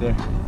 right there.